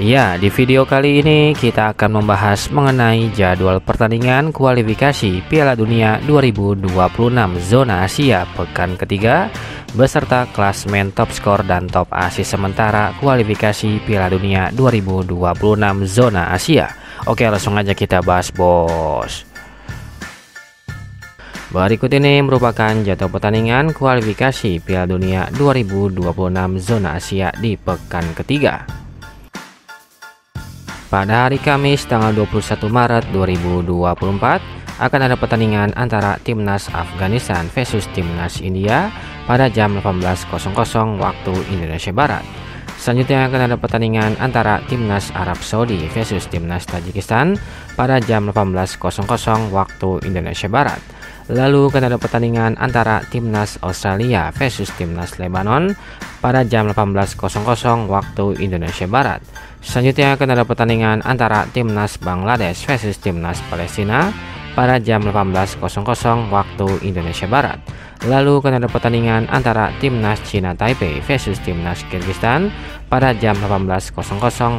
Ya, di video kali ini kita akan membahas mengenai jadwal pertandingan kualifikasi Piala Dunia 2026 zona Asia pekan ketiga beserta klasemen top skor dan top asis sementara kualifikasi Piala Dunia 2026 zona Asia. Oke, langsung aja kita bahas, bos. Berikut ini merupakan jadwal pertandingan kualifikasi Piala Dunia 2026 zona Asia di pekan ketiga. Pada hari Kamis tanggal 21 Maret 2024 akan ada pertandingan antara Timnas Afghanistan versus Timnas India pada jam 18.00 waktu Indonesia Barat. Selanjutnya akan ada pertandingan antara Timnas Arab Saudi versus Timnas Tajikistan pada jam 18.00 waktu Indonesia Barat. Lalu akan ada pertandingan antara Timnas Australia versus Timnas Lebanon pada jam 18.00 waktu Indonesia Barat. Selanjutnya akan ada pertandingan antara Timnas Bangladesh versus Timnas Palestina pada jam 18.00 waktu Indonesia Barat. Lalu akan ada pertandingan antara Timnas China Taipei versus Timnas Kirgistan pada jam 18.00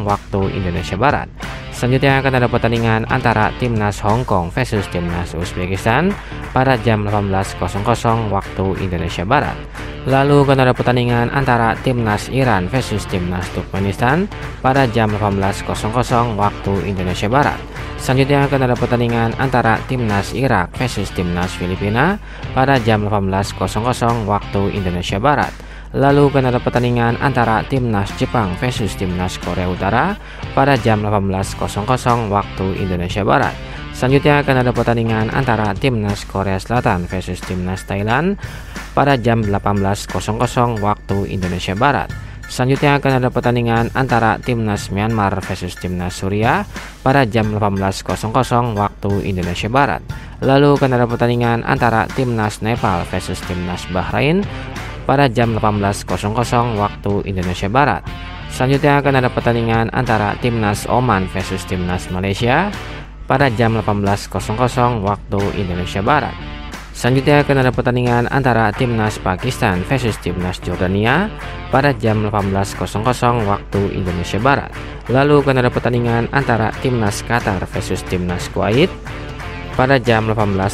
waktu Indonesia Barat. Selanjutnya akan ada pertandingan antara Timnas Hongkong versus Timnas Uzbekistan pada jam 18.00 waktu Indonesia Barat. Lalu akan ada pertandingan antara Timnas Iran versus Timnas Turkmenistan pada jam 18.00 waktu Indonesia Barat. Selanjutnya akan ada pertandingan antara Timnas Irak versus Timnas Filipina pada jam 18.00 waktu Indonesia Barat. Lalu akan ada pertandingan antara Timnas Jepang versus Timnas Korea Utara pada jam 18.00 waktu Indonesia Barat. Selanjutnya akan ada pertandingan antara Timnas Korea Selatan versus Timnas Thailand pada jam 18.00 waktu Indonesia Barat. Selanjutnya akan ada pertandingan antara Timnas Myanmar versus Timnas Suriah pada jam 18.00 waktu Indonesia Barat. Lalu akan ada pertandingan antara Timnas Nepal versus Timnas Bahrain pada jam 18.00 waktu Indonesia Barat. Selanjutnya akan ada pertandingan antara Timnas Oman versus Timnas Malaysia pada jam 18.00 waktu Indonesia Barat. Selanjutnya akan ada pertandingan antara Timnas Pakistan versus Timnas Jordania pada jam 18.00 waktu Indonesia Barat. Lalu akan ada pertandingan antara Timnas Qatar versus Timnas Kuwait pada jam 18.00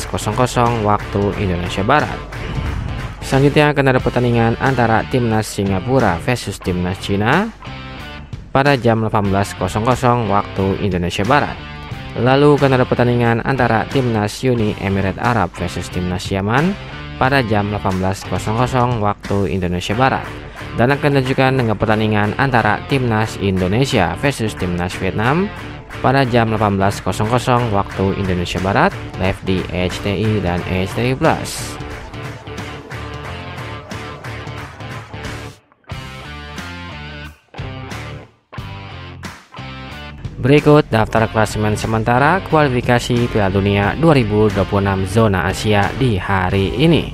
waktu Indonesia Barat. Selanjutnya akan ada pertandingan antara Timnas Singapura versus Timnas China pada jam 18.00 waktu Indonesia Barat. Lalu akan ada pertandingan antara Timnas Uni Emirat Arab versus Timnas Yaman pada jam 18.00 waktu Indonesia Barat. Dan akan dilanjutkan dengan pertandingan antara Timnas Indonesia versus Timnas Vietnam pada jam 18.00 waktu Indonesia Barat, live di RCTI dan RCTI+. Berikut daftar klasemen sementara kualifikasi Piala Dunia 2026 zona Asia di hari ini.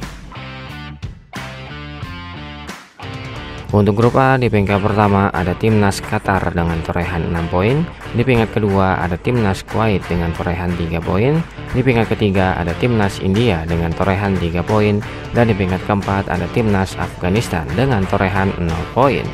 Untuk grup A, di peringkat pertama ada Timnas Qatar dengan torehan 6 poin. Di peringkat kedua ada Timnas Kuwait dengan torehan 3 poin. Di peringkat ketiga ada Timnas India dengan torehan 3 poin. Dan di peringkat keempat ada Timnas Afghanistan dengan torehan 0 poin.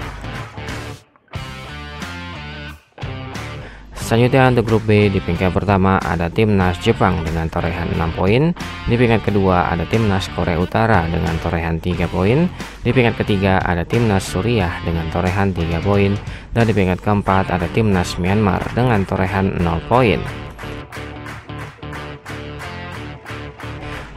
Selanjutnya untuk grup B, di peringkat pertama ada Timnas Jepang dengan torehan 6 poin. Di peringkat kedua ada Timnas Korea Utara dengan torehan 3 poin. Di peringkat ketiga ada Timnas Suriah dengan torehan 3 poin. Dan di peringkat keempat ada Timnas Myanmar dengan torehan 0 poin.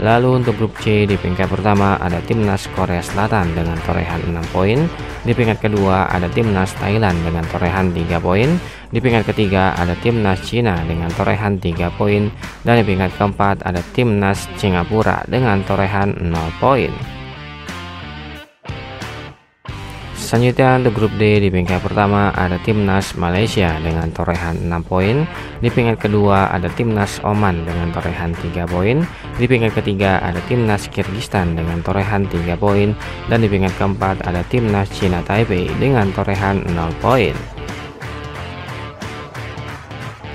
Lalu untuk grup C, di peringkat pertama ada Timnas Korea Selatan dengan torehan 6 poin. Di peringkat kedua ada Timnas Thailand dengan torehan 3 poin. Di peringkat ketiga ada Timnas China dengan torehan 3 poin. Dan di peringkat keempat ada Timnas Singapura dengan torehan 0 poin. Selanjutnya untuk grup D, di peringkat pertama ada Timnas Malaysia dengan torehan 6 poin. Di peringkat kedua ada Timnas Oman dengan torehan 3 poin. Di peringkat ketiga ada Timnas Kirgistan dengan torehan 3 poin. Dan di peringkat keempat ada Timnas China Taipei dengan torehan 0 poin.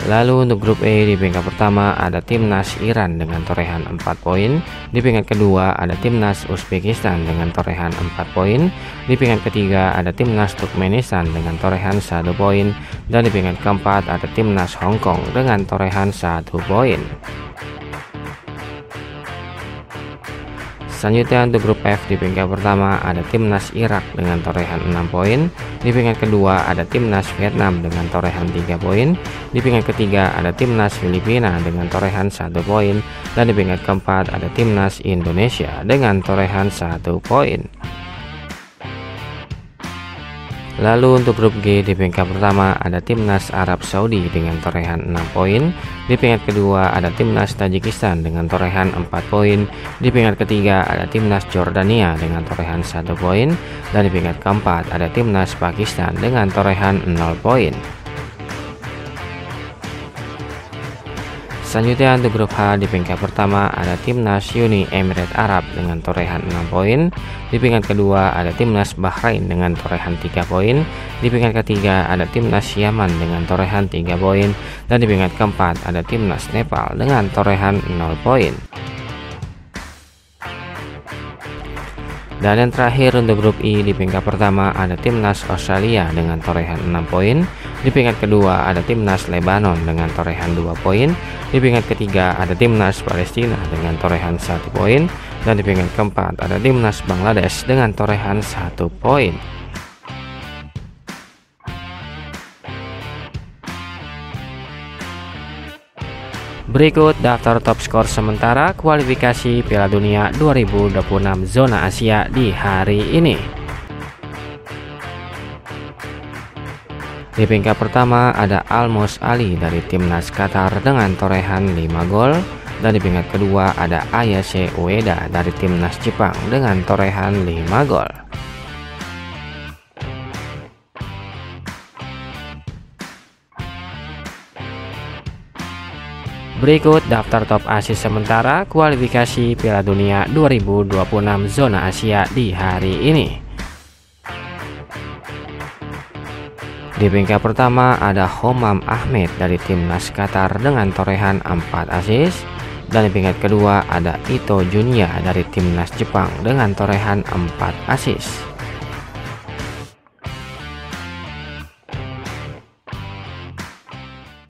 Lalu untuk grup E di peringkat pertama ada timnas Iran dengan torehan 4 poin, di peringkat kedua ada timnas Uzbekistan dengan torehan 4 poin, di peringkat ketiga ada timnas Turkmenistan dengan torehan 1 poin, dan di peringkat keempat ada timnas Hongkong dengan torehan 1 poin. Selanjutnya untuk grup F di peringkat pertama ada timnas Irak dengan torehan 6 poin, di peringkat kedua ada timnas Vietnam dengan torehan 3 poin, di peringkat ketiga ada timnas Filipina dengan torehan 1 poin, dan di peringkat keempat ada timnas Indonesia dengan torehan 1 poin. Lalu untuk grup G di peringkat pertama ada timnas Arab Saudi dengan torehan 6 poin, di peringkat kedua ada timnas Tajikistan dengan torehan 4 poin, di peringkat ketiga ada timnas Jordania dengan torehan 1 poin, dan di peringkat keempat ada timnas Pakistan dengan torehan 0 poin. Selanjutnya untuk grup H di peringkat pertama ada timnas Uni Emirat Arab dengan torehan 6 poin, di peringkat kedua ada timnas Bahrain dengan torehan 3 poin, di peringkat ketiga ada timnas Yaman dengan torehan 3 poin, dan di peringkat keempat ada timnas Nepal dengan torehan 0 poin. Dan yang terakhir untuk grup I di peringkat pertama ada timnas Australia dengan torehan 6 poin, di peringkat kedua ada timnas Lebanon dengan torehan 2 poin, di peringkat ketiga ada timnas Palestina dengan torehan 1 poin, dan di peringkat keempat ada timnas Bangladesh dengan torehan 1 poin. Berikut daftar top skor sementara kualifikasi Piala Dunia 2026 zona Asia di hari ini. Di peringkat pertama ada Almos Ali dari timnas Qatar dengan torehan 5 gol, dan di peringkat kedua ada Ayase Ueda dari timnas Jepang dengan torehan 5 gol. Berikut daftar top asis sementara kualifikasi Piala Dunia 2026 zona Asia di hari ini. Di peringkat pertama ada Homam Ahmed dari timnas Qatar dengan torehan 4 asis, dan di peringkat kedua ada Ito Junya dari timnas Jepang dengan torehan 4 asis.